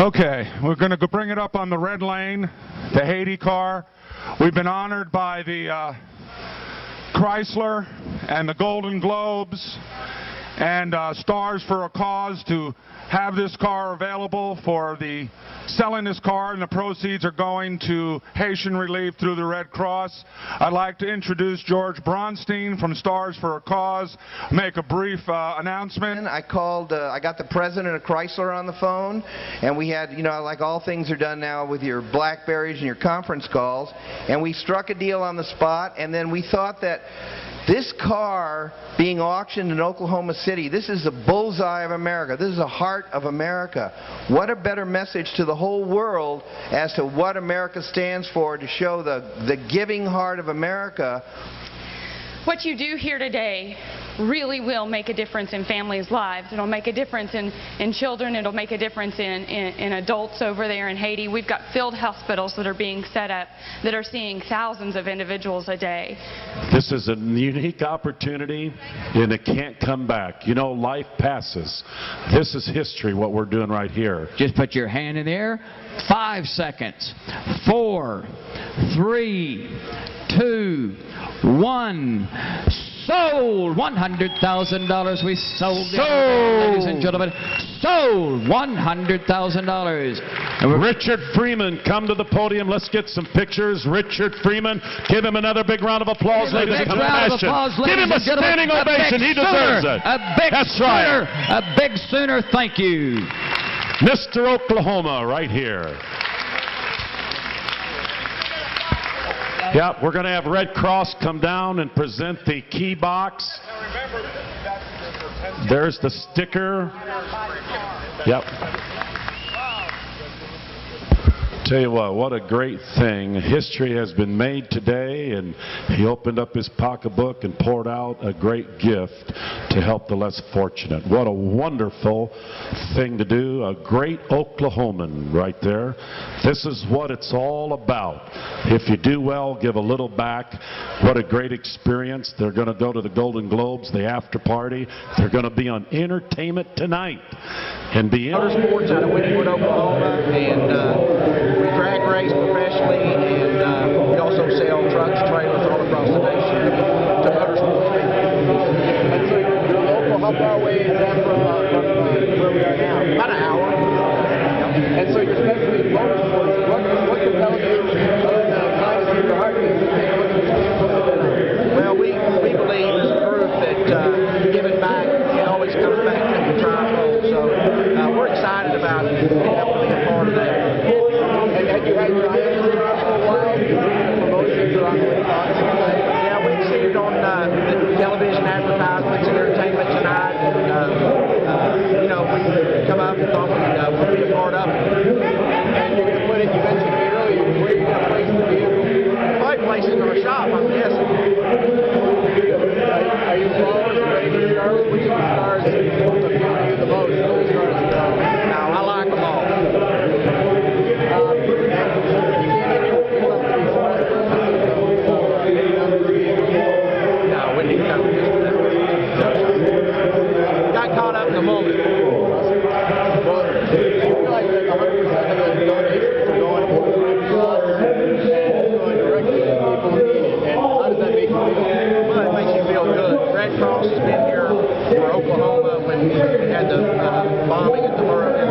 Okay, we're going to go bring it up on the red lane, the Haiti car. We've been honored by the Chrysler and the Golden Globes and Stars for a Cause to have this car available for the selling this car, and the proceeds are going to Haitian relief through the Red Cross. I'd like to introduce George Bronstein from Stars for a Cause, make a brief announcement. I got the president of Chrysler on the phone, and we had, you know, like all things are done now with your Blackberries and your conference calls, and we struck a deal on the spot, and then we thought that this car being auctioned in Oklahoma City, this is the bullseye of America. This is the heart of America. What a better message to the whole world as to what America stands for, to show the giving heart of America. What you do here today really will make a difference in families' lives. It'll make a difference in children. It'll make a difference in adults over there in Haiti. We've got field hospitals that are being set up that are seeing thousands of individuals a day. This is a unique opportunity, and it can't come back. You know, life passes. This is history, what we're doing right here. Just put your hand in the air. 5 seconds. 4, 3, 2, 1. Sold. $100,000 we sold. Sold. Ladies and gentlemen, sold $100,000. And Richard Freeman, come to the podium. Let's get some pictures. Richard Freeman, give him another big round of applause, ladies and gentlemen. Give him a standing ovation. He deserves it. A big Sooner. A big Sooner. Thank you. Mr. Oklahoma, right here. Yeah, we're going to have Red Cross come down and present the key box. There's the sticker. Yep. Tell you what a great thing. History has been made today, and he opened up his pocketbook and poured out a great gift to help the less fortunate. What a wonderful thing to do. A great Oklahoman right there. This is what it's all about. If you do well, give a little back. What a great experience. They're going to go to the Golden Globes, the after party. They're going to be on entertainment tonight. And be Motorsports out of Winwood, Oklahoma, and we drag race professionally, and we also sell trucks, trailers all across the nation to motorsports people. How far away is that from where we are now? About an hour. And so you're especially in motorsports. What can tell you other than a positive or argument to take what you stand for today? Well, we believe as a group that giving back, it always comes back to the trial. So we're excited about it and helping be a part of that. Yeah, we see it on the television advertisements and entertainment tonight. And, you know, we come up and thought we'd be a part of it. And you're going to put it, you mentioned it earlier, where you're going to place the vehicle. Probably place it in our shop, I'm guessing. Are you followers ready to start? Which of the cars appeal to you the most? No, I like them all. Got caught up in the moment. Well, it makes you feel good. Red Cross has been here for Oklahoma when we had the bombing at the borough.